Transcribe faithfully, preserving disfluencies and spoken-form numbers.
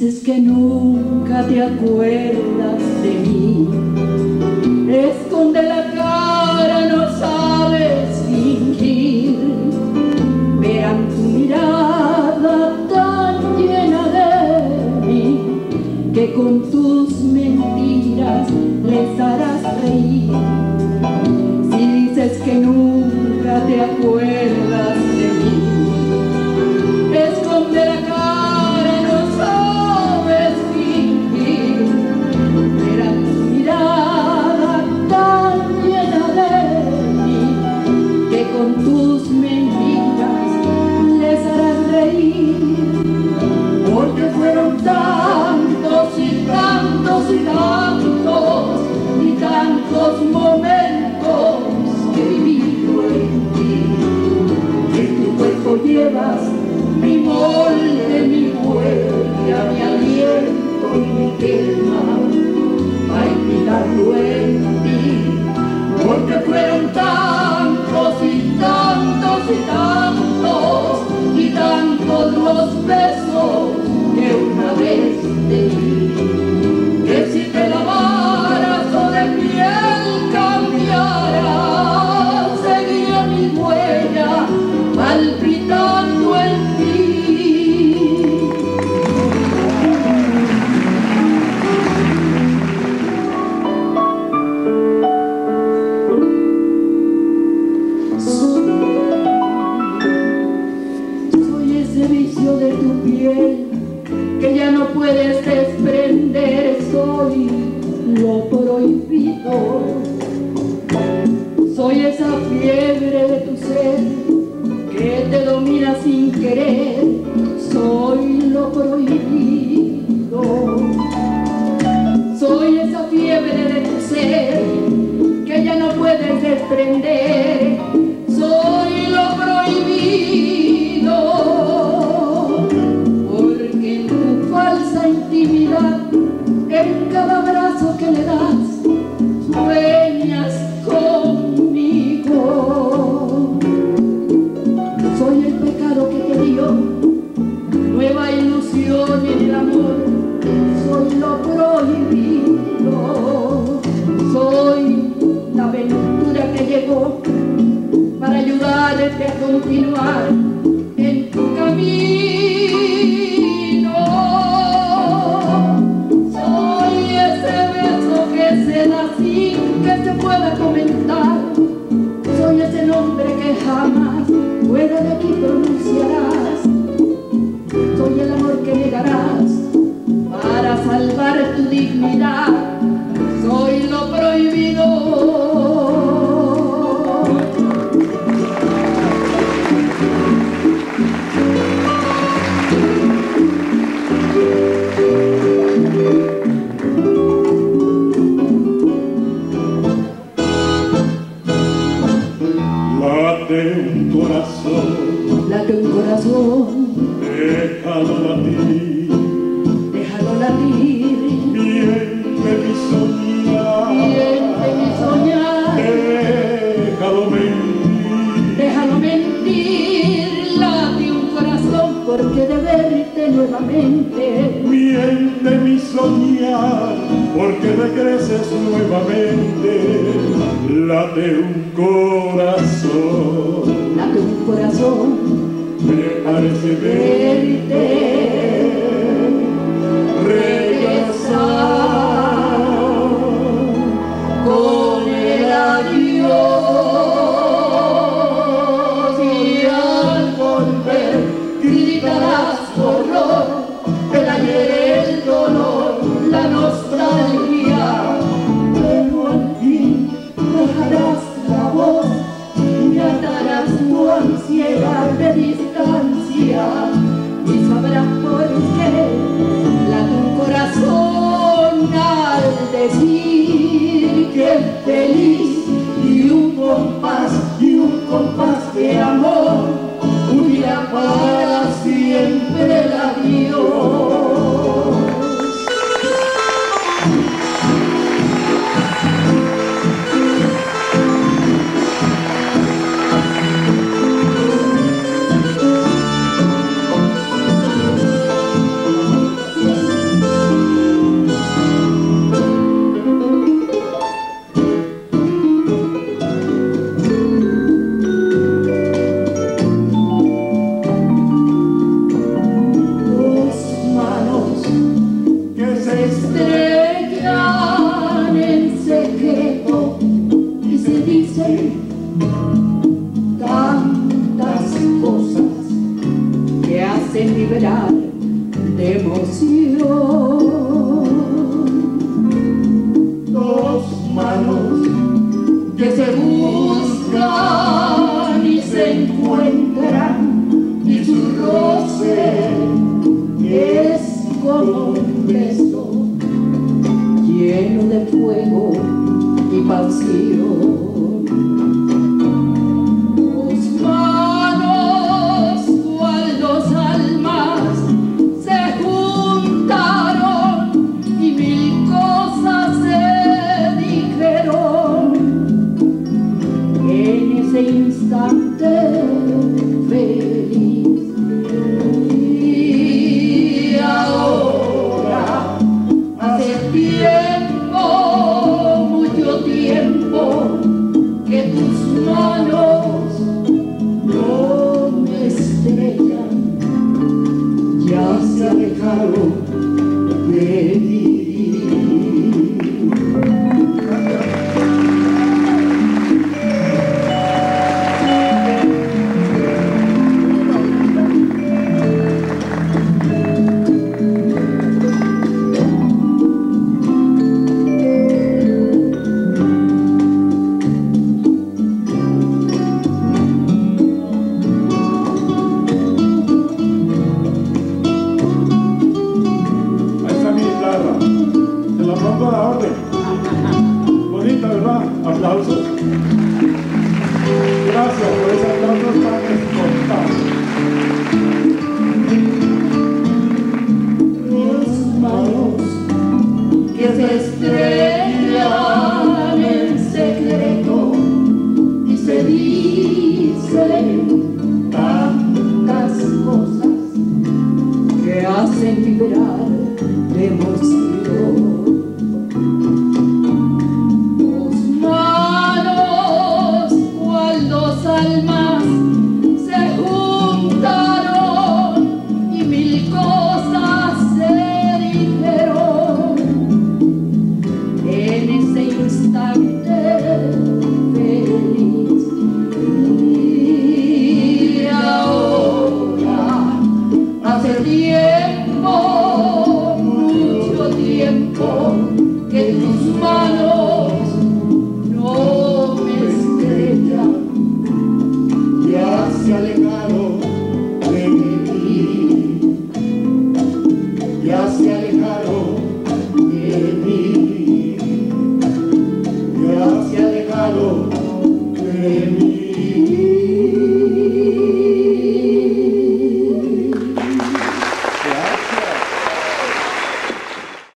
dices que nunca te acuerdas de mí. Esconde la cara, no sabes fingir. Vean tu mirada tan llena de mí, que con tus mentiras les harás reír. Si dices que nunca te acuerdas de mí, esconde la cara. Llevas mi molde, mi huella, mi aliento y mi quema a invitarlo en ti, porque fueron tantos y tantos y tantos y tantos los besos que una vez te di, que si te lavaras o de piel cambiaras, seguía mi huella palpitando en ti. Soy ese vicio de tu piel que ya no puedes desprender, soy lo prohibido. Soy esa fiebre de tu ser que te domina sin querer, soy lo prohibido. Soy esa fiebre de tu ser que ya no puedes desprender, soy lo prohibido. Porque en tu falsa intimidad, en cada abrazo que le das, sueñas conmigo. Nueva ilusión en el amor, soy lo prohibido. Soy la aventura que llegó para ayudarte a continuar en tu camino. Soy ese beso que se da sin que se pueda comentar. Soy ese nombre que jamás fuera de aquí pronunciarás. Soy el amor que negarás para salvar tu dignidad. Soy lo prohibido. Late un corazón, late un corazón. Déjalo latir, déjalo latir, bien de mi soñar, bien de mi soñar, déjalo mentir, déjalo mentir, late un corazón, porque de verte nuevamente, bien de mi soñar, porque regreses nuevamente, late un corazón, late un corazón. Me parece verte regresar con el adiós, y al volver gritarás horror, el ayer, el dolor, la nostalgia, pero al fin dejarás la voz y atarás tu ansiedad de distancia. Y sabrás por qué late un corazón al decir que feliz, y un compás, y un compás de amor unirá para siempre el adiós. Thank you. hacen vibrar de emoción. Dos manos que se buscan y se encuentran, y su roce es como un beso lleno de fuego y pasión. Claro.